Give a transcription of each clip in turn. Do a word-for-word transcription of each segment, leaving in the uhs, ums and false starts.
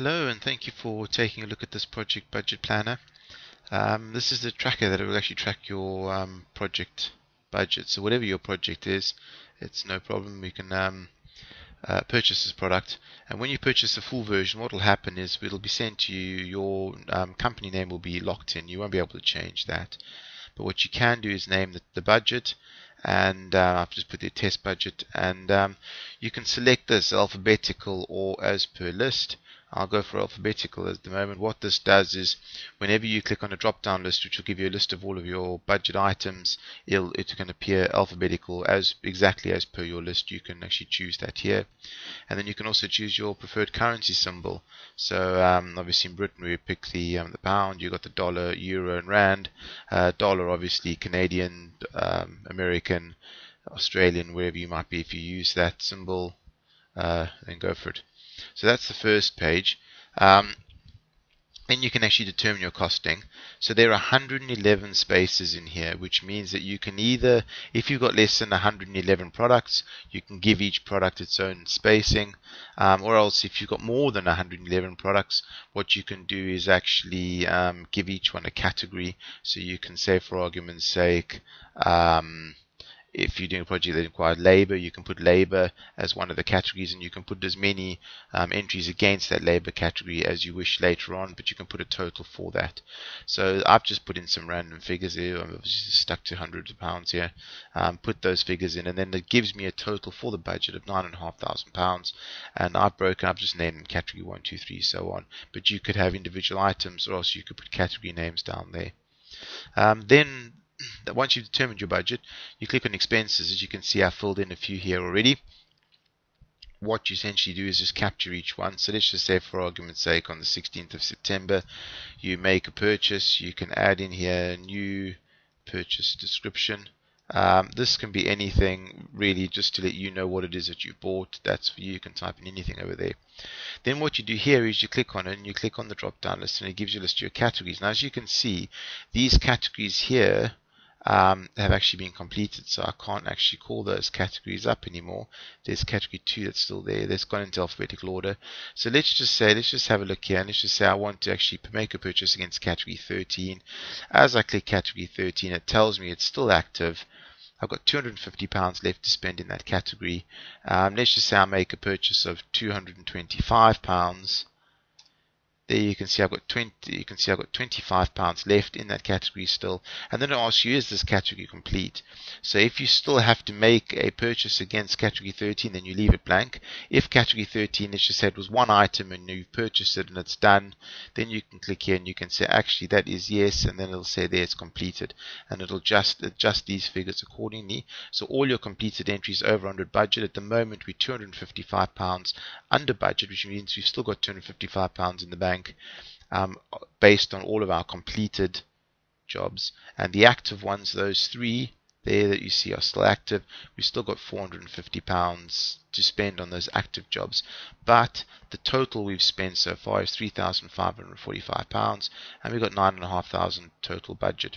Hello, and thank you for taking a look at this project budget planner. Um, this is the tracker that will actually track your um, project budget. So whatever your project is, it's no problem. You can um, uh, purchase this product, and when you purchase the full version, what will happen is it will be sent to you. Your um, company name will be locked in. You won't be able to change that. But what you can do is name the, the budget, and uh, I've just put the test budget, and um, you can select this alphabetical or as per list. I'll go for alphabetical at the moment. What this does is whenever you click on a drop down list, which will give you a list of all of your budget items, it'll, it can appear alphabetical as exactly as per your list. You can actually choose that here, and then you can also choose your preferred currency symbol. So um, obviously in Britain we pick the, um, the pound. You've got the dollar, euro and rand. Uh, dollar obviously Canadian, um, American, Australian, wherever you might be. If you use that symbol, uh, then go for it. So that's the first page. Um, then you can actually determine your costing. So there are one hundred eleven spaces in here, which means that you can either, if you've got less than one hundred eleven products, you can give each product its own spacing, um, or else if you've got more than one hundred eleven products, what you can do is actually um, give each one a category. So you can say, for argument's sake, um, if you're doing a project that requires labor, you can put labor as one of the categories, and you can put as many um, entries against that labor category as you wish later on, but you can put a total for that. So I've just put in some random figures here. I'm obviously stuck to hundreds of pounds here. Um, put those figures in, and then it gives me a total for the budget of nine and a half thousand pounds. And I've broken up, just named them category one, two, three, so on. But you could have individual items, or else you could put category names down there. Um, then that once you've determined your budget, you click on expenses. As you can see, I filled in a few here already. What you essentially do is just capture each one. So let's just say, for argument's sake, on the sixteenth of September you make a purchase. You can add in here new purchase description. Um, this can be anything really, just to let you know what it is that you bought. That's for you. You can type in anything over there. Then what you do here is you click on it, and you click on the drop down list, and it gives you a list of your categories. Now as you can see, these categories here Um, have actually been completed, so I can't actually call those categories up anymore. There's category two that's still there. That's gone into alphabetical order. So let's just say, let's just have a look here, and let's just say I want to actually make a purchase against category thirteen. As I click category thirteen, it tells me it's still active. I've got two hundred and fifty pounds left to spend in that category. Um, let's just say I make a purchase of two hundred and twenty-five pounds. There you can see I've got twenty. You can see I've got twenty-five pounds left in that category still. And then it asks you, is this category complete? So if you still have to make a purchase against category thirteen, then you leave it blank. If category thirteen, let's just say it was one item and you've purchased it and it's done, then you can click here and you can say actually that is yes, and then it'll say there it's completed, and it'll just adjust these figures accordingly. So all your completed entries over under budget. At the moment we're two hundred and fifty-five pounds under budget, which means we've still got two hundred and fifty-five pounds in the bank. Um, based on all of our completed jobs, and the active ones, those three there that you see are still active. We've still got four hundred and fifty pounds to spend on those active jobs, but the total we've spent so far is three thousand five hundred and forty-five pounds, and we've got nine and a half thousand total budget.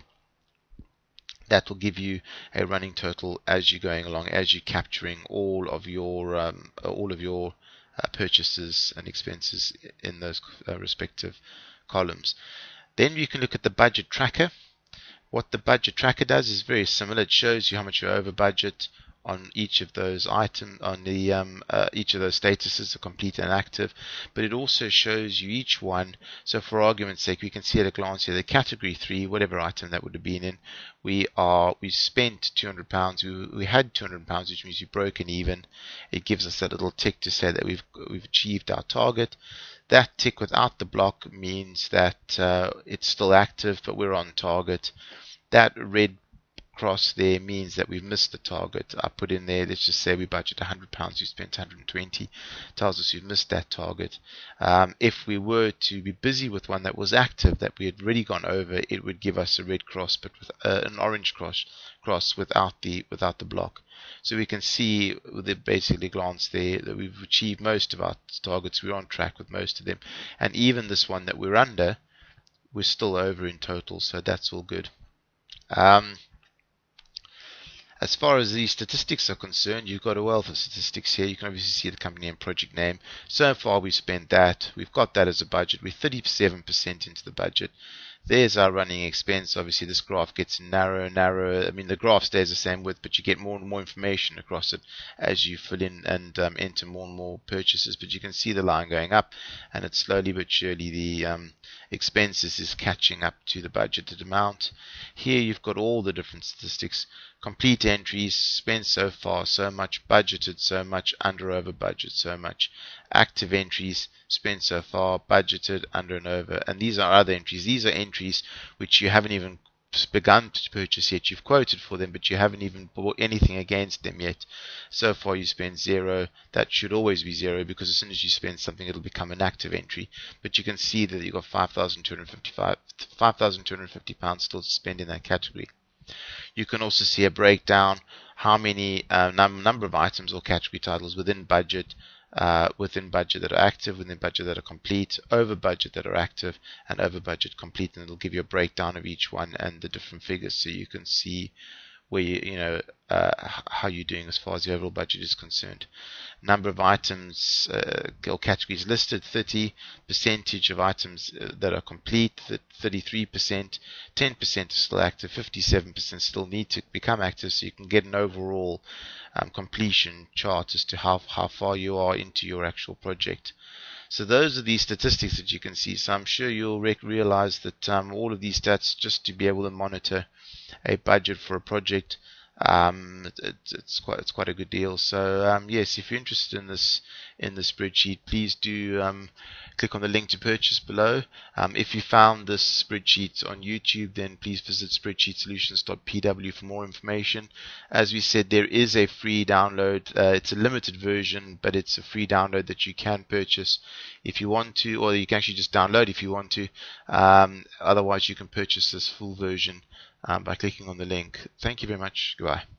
That will give you a running total as you're going along, as you're capturing all of your um, all of your Uh, purchases and expenses in those uh, respective columns. Then you can look at the budget tracker. What the budget tracker does is very similar. It shows you how much you're over budget on each of those items, on the um, uh, each of those statuses, the complete and active, but it also shows you each one. So for argument's sake, we can see at a glance here the category three, whatever item that would have been in, we are we spent two hundred pounds. We, we had two hundred pounds, which means we've broken even. It gives us that little tick to say that we've we've achieved our target. That tick without the block means that uh, it's still active, but we're on target. That red cross there means that we've missed the target. I put in there, let's just say we budget one hundred pounds, we spent one hundred and twenty. Tells us we've missed that target. Um, if we were to be busy with one that was active, that we had already gone over, it would give us a red cross, but with uh, an orange cross cross without the without the block. So we can see with a basically glance there that we've achieved most of our targets. We're on track with most of them, and even this one that we're under, we're still over in total. So that's all good. Um, As far as the statistics are concerned, you've got a wealth of statistics here. You can obviously see the company and project name. So far we've spent that. We've got that as a budget. We're thirty-seven percent into the budget. There's our running expense. Obviously this graph gets narrower and narrower. I mean, the graph stays the same width, but you get more and more information across it as you fill in and um, enter more and more purchases. But you can see the line going up, and it's slowly but surely the um, expenses is catching up to the budgeted amount. Here you've got all the different statistics, complete entries, spent so far, so much, budgeted so much, under over budget so much, active entries, spent so far, budgeted, under and over, and these are other entries. These are entries which you haven't even begun to purchase yet. You've quoted for them, but you haven't even bought anything against them yet. So far you spend zero. That should always be zero, because as soon as you spend something, it'll become an active entry. But you can see that you've got five thousand two hundred fifty pounds still to spend in that category. You can also see a breakdown, how many uh, num number of items or category titles within budget, Uh, within budget that are active, within budget that are complete, over budget that are active, and over budget complete, and it'll give you a breakdown of each one and the different figures, so you can see where you, you know uh, how you're doing as far as the overall budget is concerned. Number of items uh, or categories listed, thirty, percentage of items that are complete, thirty-three percent, ten percent is still active, fifty-seven percent still need to become active, so you can get an overall um, completion chart as to how, how far you are into your actual project. So those are the statistics that you can see. So I'm sure you'll re realize that um, all of these stats, just to be able to monitor a budget for a project, um, it, it's quite it's quite a good deal. So um, yes, if you're interested in this in the spreadsheet, please do um, click on the link to purchase below. Um, if you found this spreadsheet on YouTube, then please visit spreadsheet solutions dot p w for more information. As we said, there is a free download. Uh, it's a limited version, but it's a free download that you can purchase if you want to, or you can actually just download if you want to. Um, otherwise, you can purchase this full version Um, by clicking on the link. Thank you very much. Goodbye.